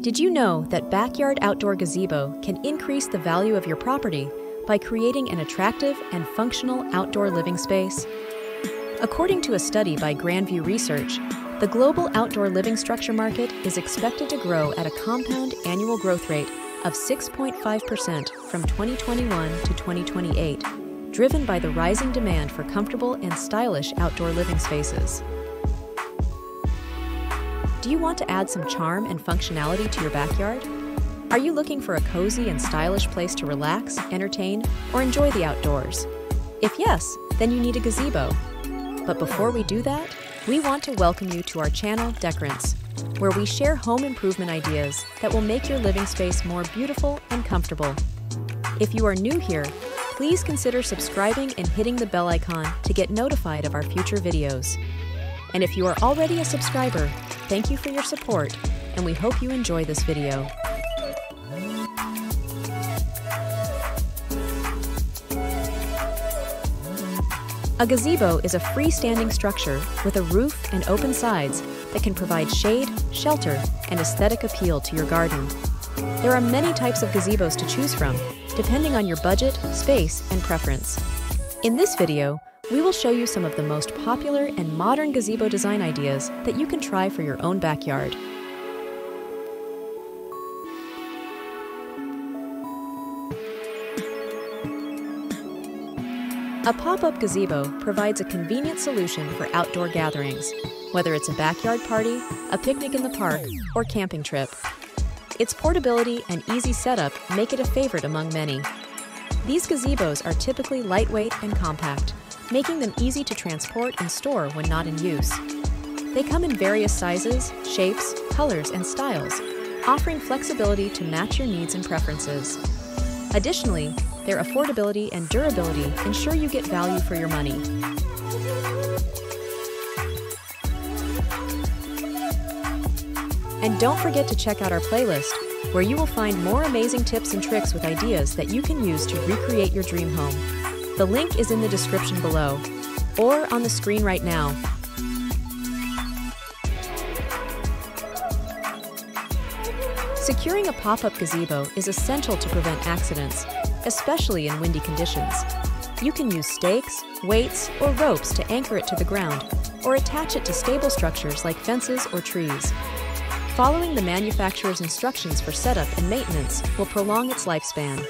Did you know that backyard outdoor gazebo can increase the value of your property by creating an attractive and functional outdoor living space? According to a study by Grandview Research, the global outdoor living structure market is expected to grow at a compound annual growth rate of 6.5% from 2021 to 2028, driven by the rising demand for comfortable and stylish outdoor living spaces. Do you want to add some charm and functionality to your backyard? Are you looking for a cozy and stylish place to relax, entertain, or enjoy the outdoors? If yes, then you need a gazebo. But before we do that, we want to welcome you to our channel, Decorants, where we share home improvement ideas that will make your living space more beautiful and comfortable. If you are new here, please consider subscribing and hitting the bell icon to get notified of our future videos. And if you are already a subscriber, thank you for your support, and we hope you enjoy this video. A gazebo is a freestanding structure with a roof and open sides that can provide shade, shelter, and aesthetic appeal to your garden. There are many types of gazebos to choose from, depending on your budget, space, and preference. In this video, we will show you some of the most popular and modern gazebo design ideas that you can try for your own backyard. A pop-up gazebo provides a convenient solution for outdoor gatherings, whether it's a backyard party, a picnic in the park, or camping trip. Its portability and easy setup make it a favorite among many. These gazebos are typically lightweight and compact, making them easy to transport and store when not in use. They come in various sizes, shapes, colors, and styles, offering flexibility to match your needs and preferences. Additionally, their affordability and durability ensure you get value for your money. And don't forget to check out our playlist, where you will find more amazing tips and tricks with ideas that you can use to recreate your dream home. The link is in the description below, or on the screen right now. Securing a pop-up gazebo is essential to prevent accidents, especially in windy conditions. You can use stakes, weights, or ropes to anchor it to the ground, or attach it to stable structures like fences or trees. Following the manufacturer's instructions for setup and maintenance will prolong its lifespan.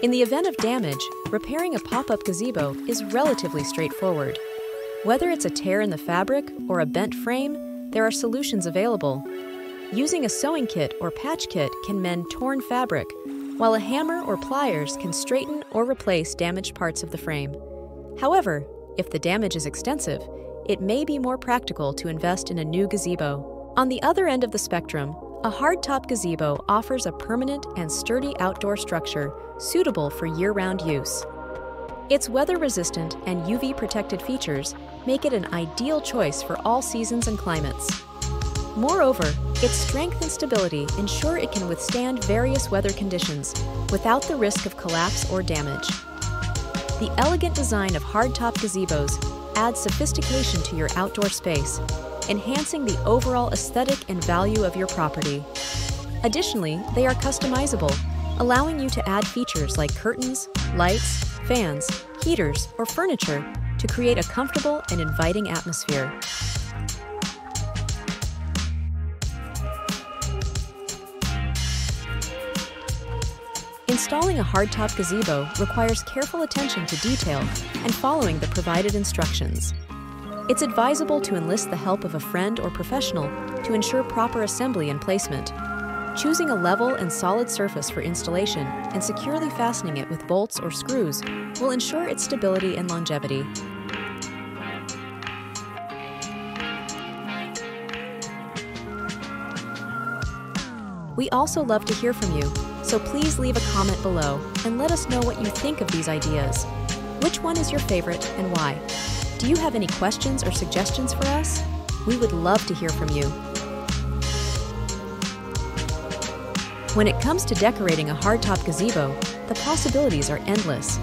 In the event of damage, repairing a pop-up gazebo is relatively straightforward. Whether it's a tear in the fabric or a bent frame, there are solutions available. Using a sewing kit or patch kit can mend torn fabric, while a hammer or pliers can straighten or replace damaged parts of the frame. However, if the damage is extensive, it may be more practical to invest in a new gazebo. On the other end of the spectrum, a hardtop gazebo offers a permanent and sturdy outdoor structure suitable for year-round use. Its weather-resistant and UV-protected features make it an ideal choice for all seasons and climates. Moreover, its strength and stability ensure it can withstand various weather conditions without the risk of collapse or damage. The elegant design of hardtop gazebos adds sophistication to your outdoor space, enhancing the overall aesthetic and value of your property. Additionally, they are customizable, allowing you to add features like curtains, lights, fans, heaters, or furniture to create a comfortable and inviting atmosphere. Installing a hardtop gazebo requires careful attention to detail and following the provided instructions. It's advisable to enlist the help of a friend or professional to ensure proper assembly and placement. Choosing a level and solid surface for installation and securely fastening it with bolts or screws will ensure its stability and longevity. We also love to hear from you, so please leave a comment below and let us know what you think of these ideas. Which one is your favorite and why? Do you have any questions or suggestions for us? We would love to hear from you. When it comes to decorating a hardtop gazebo, the possibilities are endless.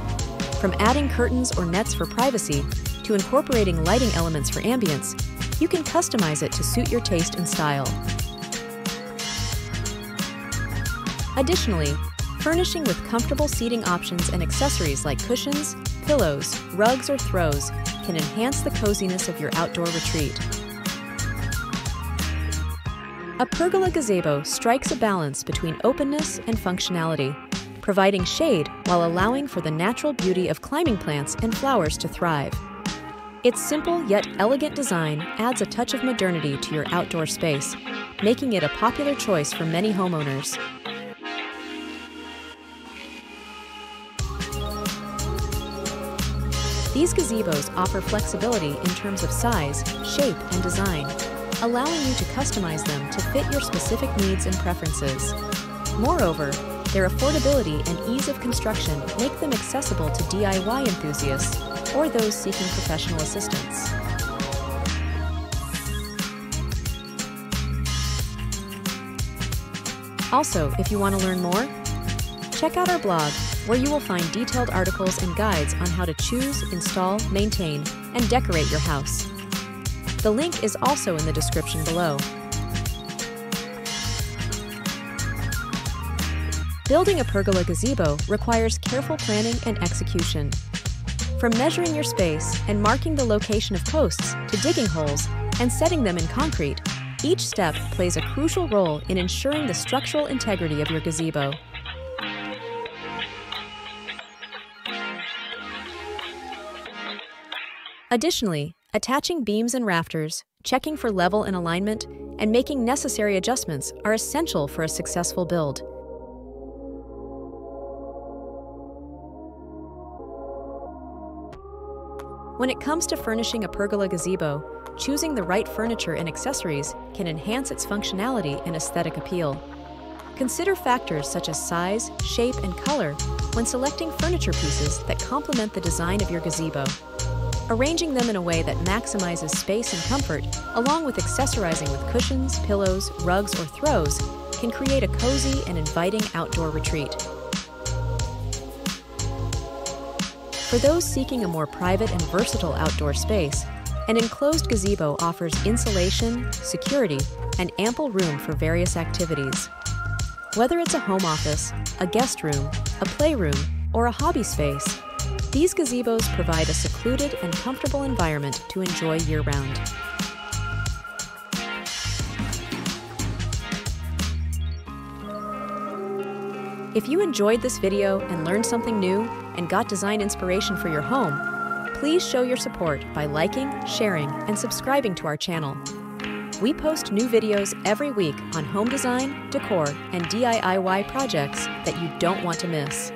From adding curtains or nets for privacy to incorporating lighting elements for ambience, you can customize it to suit your taste and style. Additionally, furnishing with comfortable seating options and accessories like cushions, pillows, rugs, or throws can enhance the coziness of your outdoor retreat. A pergola gazebo strikes a balance between openness and functionality, providing shade while allowing for the natural beauty of climbing plants and flowers to thrive. Its simple yet elegant design adds a touch of modernity to your outdoor space, making it a popular choice for many homeowners. These gazebos offer flexibility in terms of size, shape, and design, allowing you to customize them to fit your specific needs and preferences. Moreover, their affordability and ease of construction make them accessible to DIY enthusiasts or those seeking professional assistance. Also, if you want to learn more, check out our blog, where you will find detailed articles and guides on how to choose, install, maintain, and decorate your house. The link is also in the description below. Building a pergola gazebo requires careful planning and execution. From measuring your space and marking the location of posts to digging holes and setting them in concrete, each step plays a crucial role in ensuring the structural integrity of your gazebo. Additionally, attaching beams and rafters, checking for level and alignment, and making necessary adjustments are essential for a successful build. When it comes to furnishing a pergola gazebo, choosing the right furniture and accessories can enhance its functionality and aesthetic appeal. Consider factors such as size, shape, and color when selecting furniture pieces that complement the design of your gazebo. Arranging them in a way that maximizes space and comfort, along with accessorizing with cushions, pillows, rugs, or throws, can create a cozy and inviting outdoor retreat. For those seeking a more private and versatile outdoor space, an enclosed gazebo offers insulation, security, and ample room for various activities. Whether it's a home office, a guest room, a playroom, or a hobby space, these gazebos provide a secluded and comfortable environment to enjoy year-round. If you enjoyed this video and learned something new and got design inspiration for your home, please show your support by liking, sharing, and subscribing to our channel. We post new videos every week on home design, decor, and DIY projects that you don't want to miss.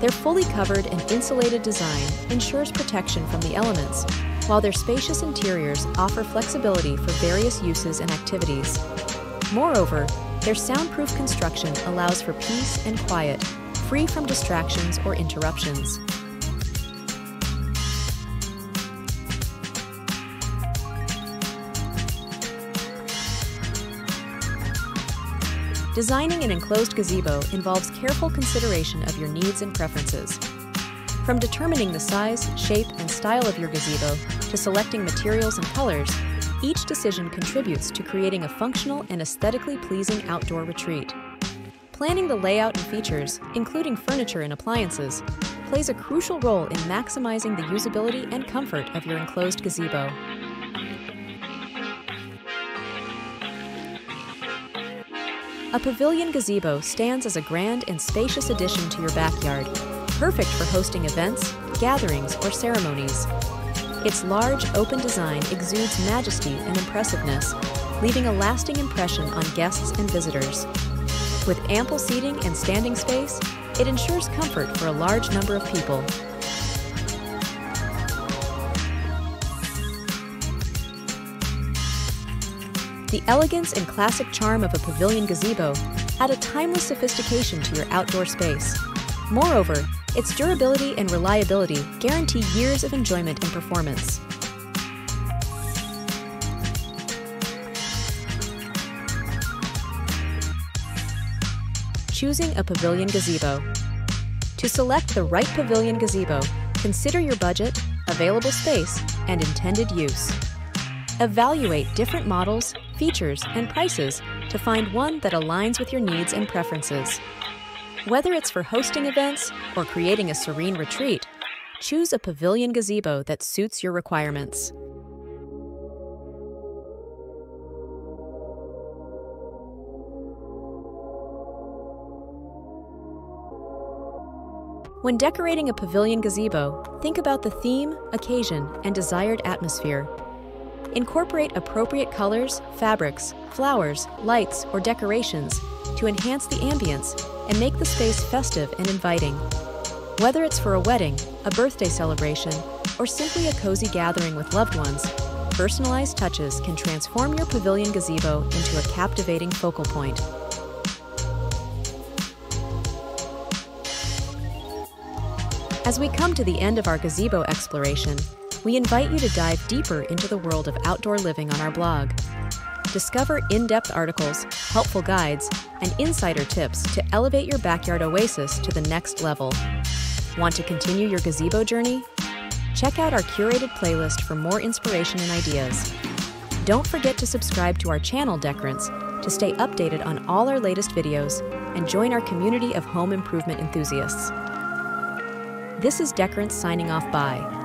Their fully covered and insulated design ensures protection from the elements, while their spacious interiors offer flexibility for various uses and activities. Moreover, their soundproof construction allows for peace and quiet, free from distractions or interruptions. Designing an enclosed gazebo involves careful consideration of your needs and preferences. From determining the size, shape, and style of your gazebo to selecting materials and colors, each decision contributes to creating a functional and aesthetically pleasing outdoor retreat. Planning the layout and features, including furniture and appliances, plays a crucial role in maximizing the usability and comfort of your enclosed gazebo. A pavilion gazebo stands as a grand and spacious addition to your backyard, perfect for hosting events, gatherings, or ceremonies. Its large, open design exudes majesty and impressiveness, leaving a lasting impression on guests and visitors. With ample seating and standing space, it ensures comfort for a large number of people. The elegance and classic charm of a pavilion gazebo add a timeless sophistication to your outdoor space. Moreover, its durability and reliability guarantee years of enjoyment and performance. choosing a pavilion gazebo. To select the right pavilion gazebo, consider your budget, available space, and intended use. Evaluate different models, features, and prices to find one that aligns with your needs and preferences. Whether it's for hosting events or creating a serene retreat, choose a pavilion gazebo that suits your requirements. When decorating a pavilion gazebo, think about the theme, occasion, and desired atmosphere. Incorporate appropriate colors, fabrics, flowers, lights, or decorations to enhance the ambience and make the space festive and inviting. Whether it's for a wedding, a birthday celebration, or simply a cozy gathering with loved ones, personalized touches can transform your pavilion gazebo into a captivating focal point. As we come to the end of our gazebo exploration, we invite you to dive deeper into the world of outdoor living on our blog. Discover in-depth articles, helpful guides, and insider tips to elevate your backyard oasis to the next level. Want to continue your gazebo journey? Check out our curated playlist for more inspiration and ideas. Don't forget to subscribe to our channel, Decorants, to stay updated on all our latest videos and join our community of home improvement enthusiasts. This is Decorants signing off. Bye.